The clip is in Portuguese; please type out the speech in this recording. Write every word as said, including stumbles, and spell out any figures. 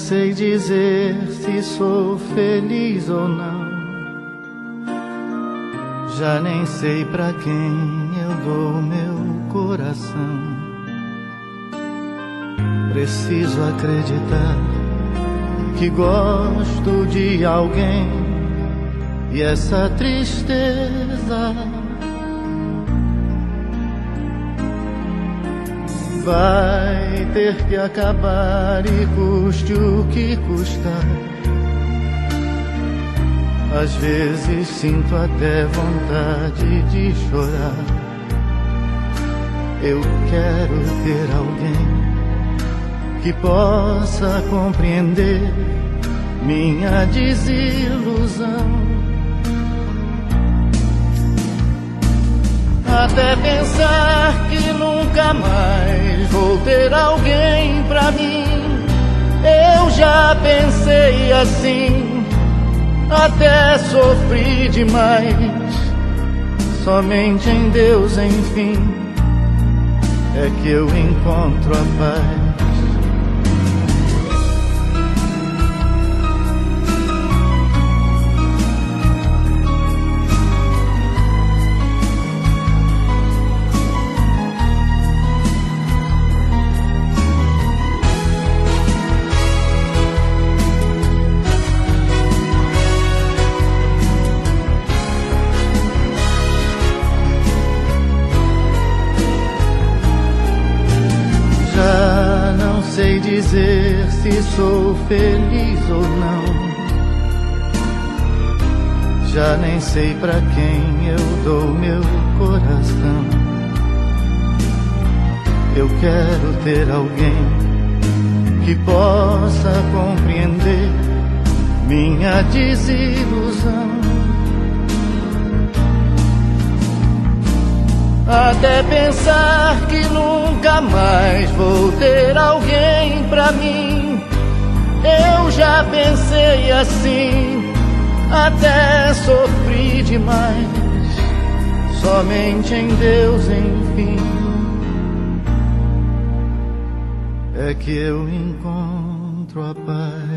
sei dizer se sou feliz ou não. Já nem sei pra quem eu dou meu coração. Preciso acreditar que gosto de alguém, e essa tristeza vai ter que acabar, e custe o que custar. Às vezes sinto até vontade de chorar. Eu quero ter alguém que possa compreender minha desilusão. Até pensar que nunca mais vou ter alguém pra mim, eu já pensei assim, até sofri demais. Somente em Deus, enfim, é que eu encontro a paz. Já não sei dizer se sou feliz ou não. Já nem sei pra quem eu dou meu coração. Eu quero ter alguém que possa compreender minha desilusão. Até pensar que nunca mais vou ter alguém pra mim, eu já pensei assim, até sofri demais. Somente em Deus, enfim, é que eu encontro a paz.